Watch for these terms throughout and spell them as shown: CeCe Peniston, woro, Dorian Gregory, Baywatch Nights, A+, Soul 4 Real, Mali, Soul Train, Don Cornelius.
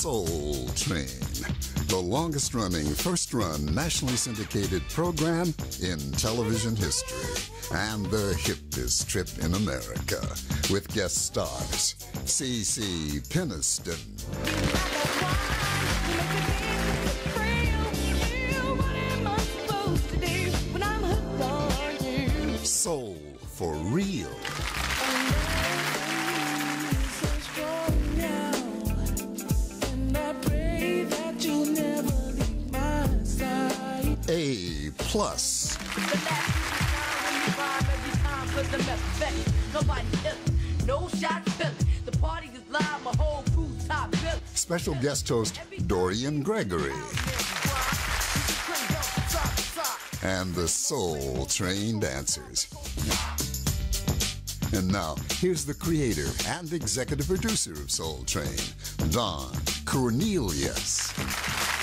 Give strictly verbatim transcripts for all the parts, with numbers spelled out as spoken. Soul Train, the longest-running, first-run, nationally syndicated program in television history and the hippest trip in America, with guest stars CeCe Peniston, Soul for Real, A plus, special guest host Dorian Gregory, and the Soul Train dancers. And now, here's the creator and executive producer of Soul Train, Don Cornelius.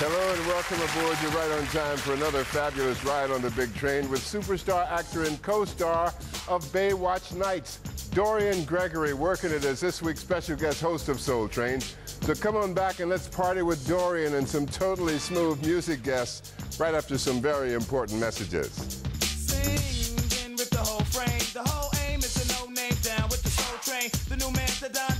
Hello and welcome aboard. You're right on time for another fabulous ride on the big train with superstar, actor, and co-star of Baywatch Nights, Dorian Gregory, working it as this week's special guest host of Soul Train. So come on back and let's party with Dorian and some totally smooth music guests right after some very important messages. Singing with the whole frame, the whole aim is a no name down with the Soul Train, the new man, the Don